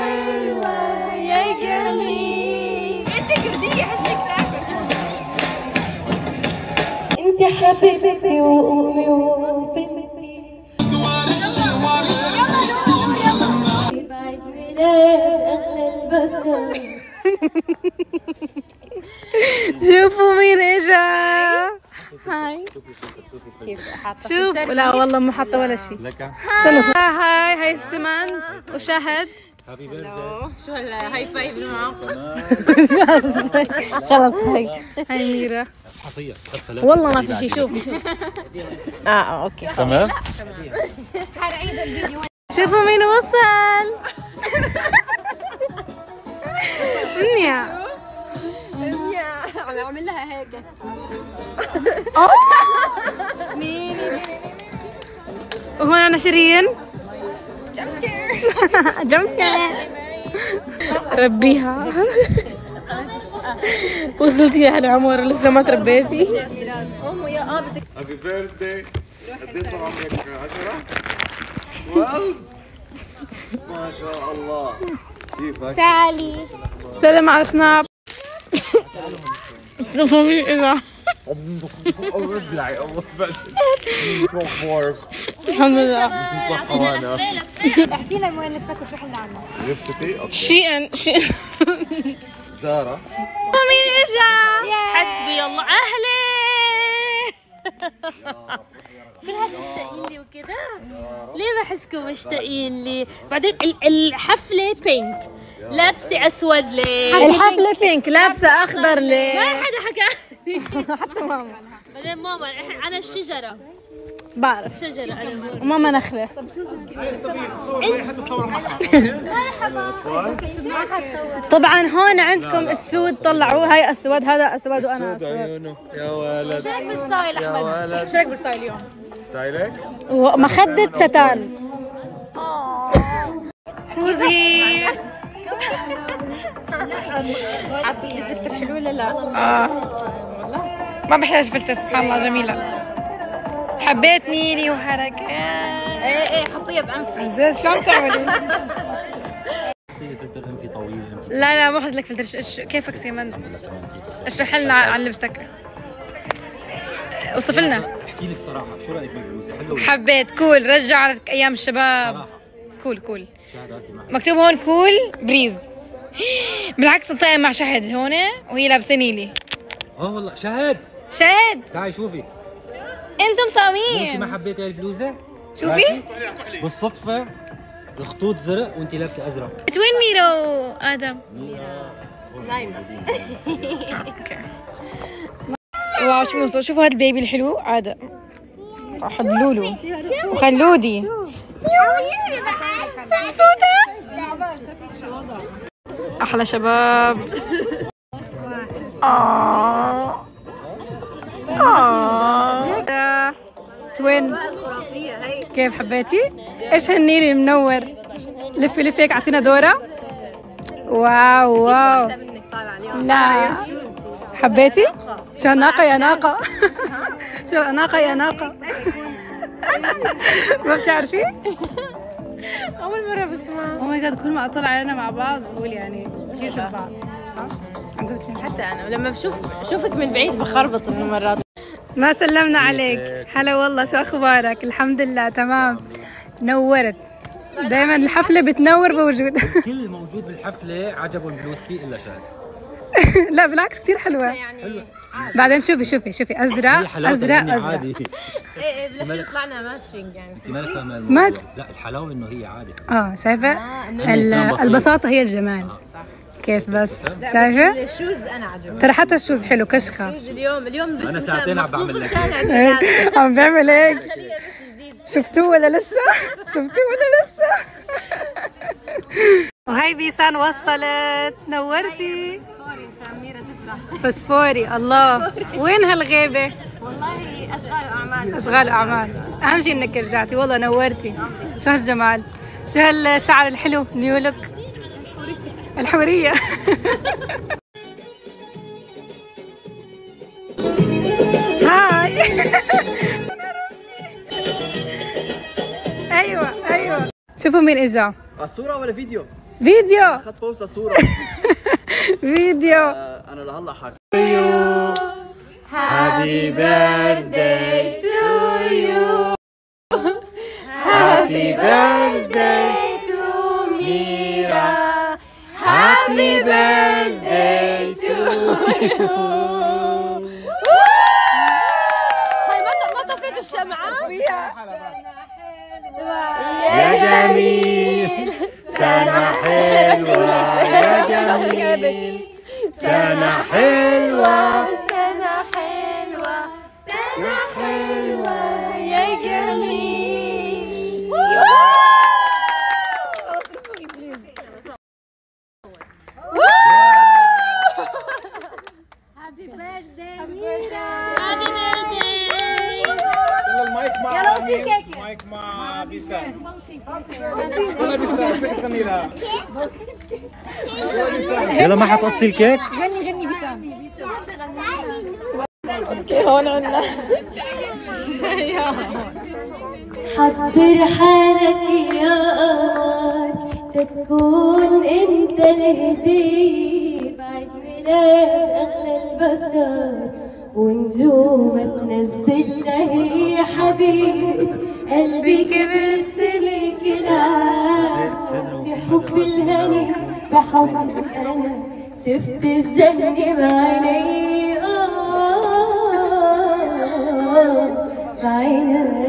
حلوة يا جميل. انت كبدية حسك تاكل. انت حبيبتي وامي وبنتي. دوار الشوار يلا يلا بعيد ميلاد اغلى البشر. شوفوا مين اجا. هاي شوف، لا والله ما حاطه ولا شيء. هاي السمند وشهد. شو هلا هاي فايف معه. خلص هاي ميرا حصيه. والله ما في شيء. شوف اوكي تمام. حنعيد الفيديو. شوفوا مين وصل. منيا اعمل لها هيك. مين وهون انا شيرين. جمب سكير جمب سكير. ربيها. وصلتي يا هالعمر لسه ما تربيتي. امه يا ابتك. هابي بيرثداي. قديش صار عمرك؟ 10؟ ما شاء الله. كيفك؟ تعالي. سلام على سناب. شوفوا مين اجا. الحمد لله مصحوانه. احكي لنا وين لبسك وشو حلنا عنه. لبستي اوكي. شيئا زارة. مين اجا؟ حسبي الله. اهلي. كلها مشتاقين لي وكذا. ليه بحسكم مشتاقين لي؟ بعدين الحفلة بينك. لابسه اسود ليه؟ الحفله بينك لابسه اخضر ليه؟ ما حدا حكى لي حتى ماما. بعدين ماما انا الشجره بعرف شجره انا وماما نخله. طب شو طبعا هون عندكم السود طلعوه. هاي اسود هذا اسود وانا اسود. يا ولد شو رايك بالستايل احمد؟ شو رايك بالستايل اليوم؟ ستايلك؟ ومخده ستان. فوزي عطيني فلتر حلو ولا لا؟ ما بحتاج فلتر. سبحان الله جميلة. حبيت نيلي وحركات. ايه حطيها بأنفي. زين شو عم تعملي؟ حطيلي فلتر أنفي طويل. لا ما باخذ لك فلتر. كيفك سيمن؟ اشرح لنا عن لبستك. وصف لنا. احكي لي الصراحة شو رأيك بالبلوزة؟ حلوة؟ حبيت كول. رجعت أيام الشباب. كول. مكتوب هون كول بريز. بالعكس مطلع مع شهد هون وهي لابسه نيلي. والله شهد تعي شوفي. انتم مطقمين. انت ما حبيتي هاي البلوزه؟ شوفي بالصدفه الخطوط زرق وانت لابسه ازرق. وين ميرا وادم؟ ميرا نايم. واو شو وصل. شوفوا هذا البيبي الحلو. عاده صاحب لولو وخلودي. مبسوطه. احلى شباب. توين كيف حبيتي؟ ايش هالنيلي المنور؟ لفي لفي هيك اعطينا دوره. واو لا حبيتي؟ شو ناقه يا ناقه. شو ناقه يا ناقه. ما بتعرفي؟ أول مرة بسمع. أو ماي جاد كل ما أطلع علينا مع بعض بقول يعني كثير شبه بعض. حتى أنا ولما بشوفك من بعيد بخربط من مرات. ما سلمنا عليك. هلا والله شو أخبارك؟ الحمد لله تمام. نورت. دايما الحفلة بتنور بوجودك. الكل موجود بالحفلة عجبه بلوزتي إلا شاد. لا بالعكس كثير حلوة. يعني بعدين شوفي أزرق عادي. ايه بالاخير طلعنا ماتشنج. يعني انت مالك فاهمه الموضوع. لا الحلاوه انه هي عادي. شايفه؟ البساطه هي الجمال. كيف بس شايفه؟ الشوز انا عجبني. ترى حتى الشوز حلو كشخه. الشوز اليوم انا ساعتين عم بعمل لك. عم بعمل هيك. شفتوه ولا لسه؟ وهي بيسان وصلت. نورتي. فسفوري مشان ميرا تفرح. فسفوري الله. وين هالغيبه؟ والله أشغال أعمال. أهم شيء إنك رجعتي. والله نورتي. شو هالجمال، شو هالشعر الحلو، نيو لوك الحورية. هاي. أيوة. شوفوا مين إجا. صورة ولا فيديو؟ فيديو خد بوصه صوره فيديو. انا لهلا حاجه. Happy birthday to you. Happy birthday to Mira. Happy birthday to you. هاي ما طفيت الشمعة. يا جميل سنة حلوة. يا جميل سنة حلوة. هابي بيرثداي ميرا. هابي بيرثداي. يلا المايك مع المايك مع بيسان. يلا بيسان غني لها. يلا ما حتقصي الكيك؟ غني غني بيسان. اوكي هون عنا. حضر حالك يا قمر تتكون انت الهديه بعد ميلاد اغلى البشر ونجومك نزلنا هي حبيبي قلبي كبر سلك العالم بحب الهنا بحبك انا شفت الجنه بعيني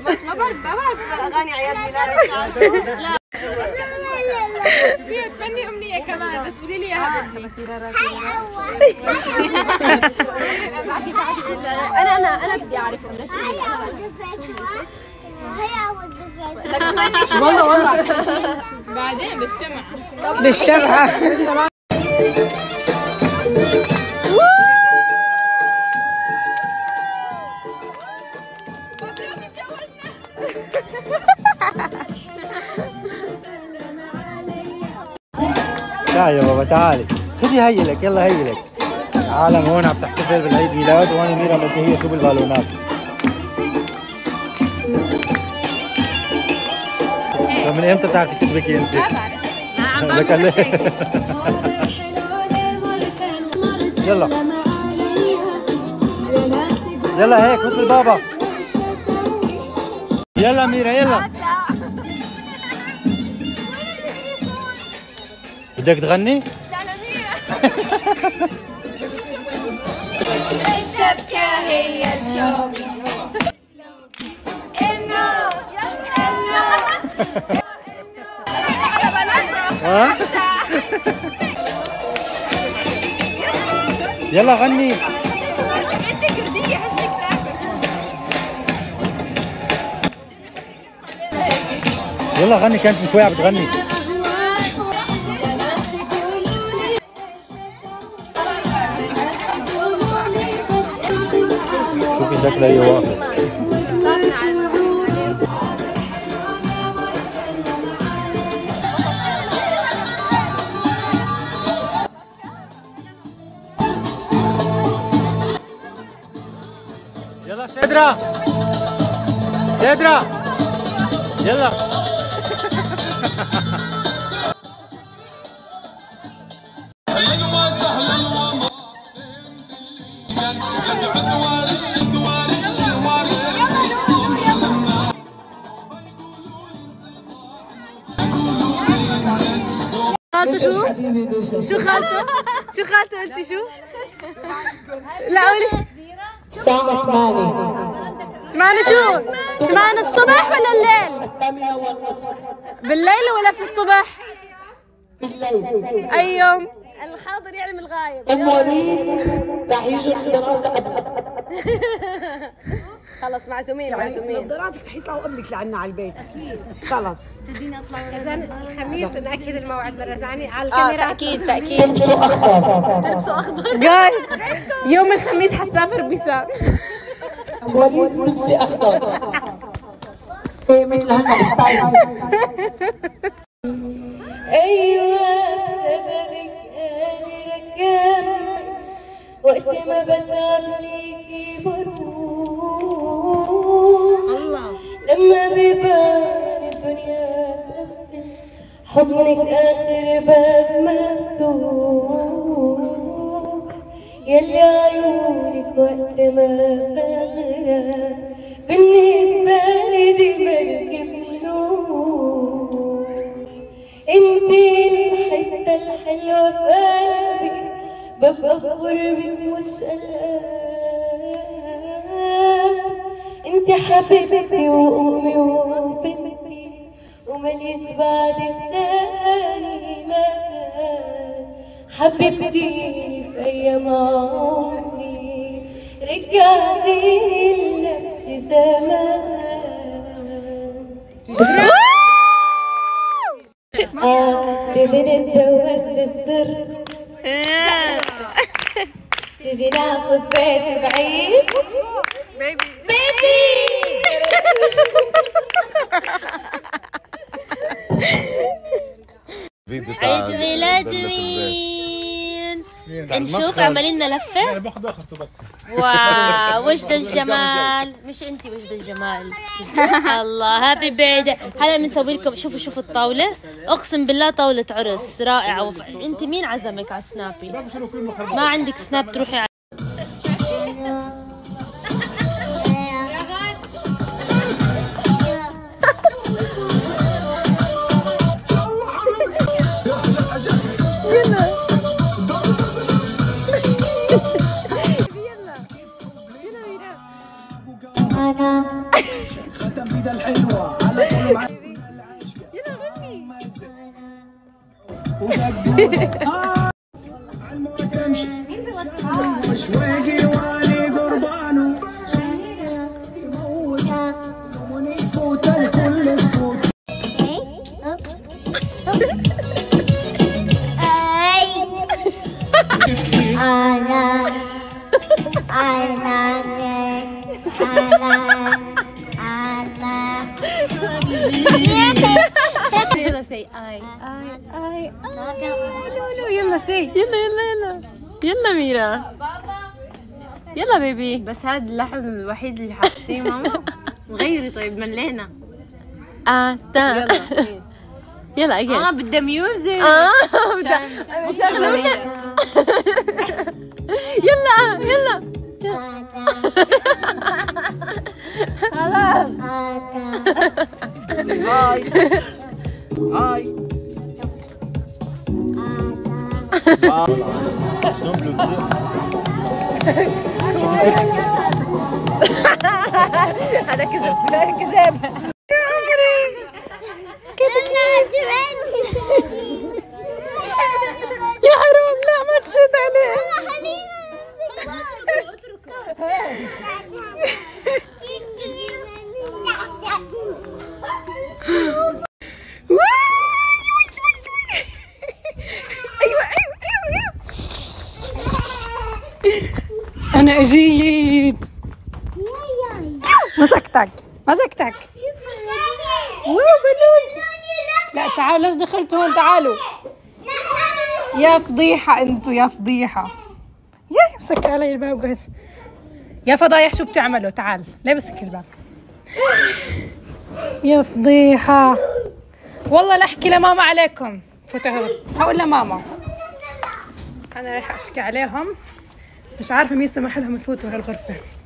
مش ما بعرف اغاني عياد ميلادك. لا لا تغني امنيه كمان بس قولي لي اياها بدي. انا بدي اعرف امنيتي. والله بعدين بالشمعة. تعالي يا بابا تعالي خذي هيلك يلا هيلك. العالم هون عم تحتفل بالعيد ميلاد وانا ميرا متهيئة شو بالبالونات. من امتى بتعرفي تشبكي انت؟ ما بعرف. يلا يلا هيك مثل بابا. يلا ميرا يلا. بدك تغني؟ لا لا ميرا. الدبكة هي الجو. إنه إنه يلا غني. أنت كردية حسك تاكل. يلا غني كانت من شوية عم بتغني. شكلها هي واقف. يلا سدرة سدرة يلا. شو خالته قلتي شو؟ لا قولي الساعة 8 شو؟ 8 الصبح ولا الليل؟ 8:30 بالليل ولا في الصبح؟ بالليل. أي يوم؟ الحاضر يعلم الغايب. أم وليد رح يجوا الحضارات أبدا. خلص معزومين نظاراتك رح يطلعوا قبلك لعنا على البيت. خلص بدينا نطلع اذا الخميس ناكد الموعد مره ثانيه على الكاميرا. تاكيد تلبسوا اخضر جاي يوم الخميس حتسافر بيسان. وليد تلبسي اخضر ايه مثل هلا ستايل. ايوه بسببك قادر اكمل وقت ما بتعبني حضنك آخر باب مفتوح، يلي عيونك وقت ما بغرق بالنسبة لي دي مركب نور. انتي الحتة الحلوة في قلبي، ببقى في غربك مش قلقان. انتي حبيبتي وأمي وبنتي، ومليش بعد التاني مكان. حببتيني في ايام عمري، رجعتيني لنفسي زمان. تجيني اتجوز بالسر، تجيني اخد بيت بعيد. بيبي عيد ميلاد مين؟ نشوف عملنا لفه. انا باخذ اخرته بس. واو وجد الجمال، مش انت وجد الجمال. الله هابي بيرثداي. هلا بنسوي لكم، شوفوا الطاوله، اقسم بالله طاوله عرس رائعه. انت مين عزمك على سنابي؟ ما عندك سناب تروحي على يلا ميرا، يلا بيبي. بس هذا اللحن الوحيد اللي حاطين ماما. غيري طيب، ملينا. تا يلا اجي. بدي ميوزك. مشغلة. يلا يلا خلاص. هاي هاي انا كذابه يا عمري. يا حرام، لا ما تشد عليه. أنا أجيت. مسكتك. واو بلوز. لا تعالوا، ليش دخلتوا هون؟ تعالوا. يا فضيحة أنتوا، يا فضيحة. يا مسكت علي الباب قاعد. يا فضايح شو بتعملوا؟ تعال، ليه مسك الباب؟ يا فضيحة. والله لا أحكي لماما عليكم. فوتوا هون، هقول لماما. أنا رايحة أشكي عليهم، مش عارفة مين سمح لهم يفوتوا هالغرفة.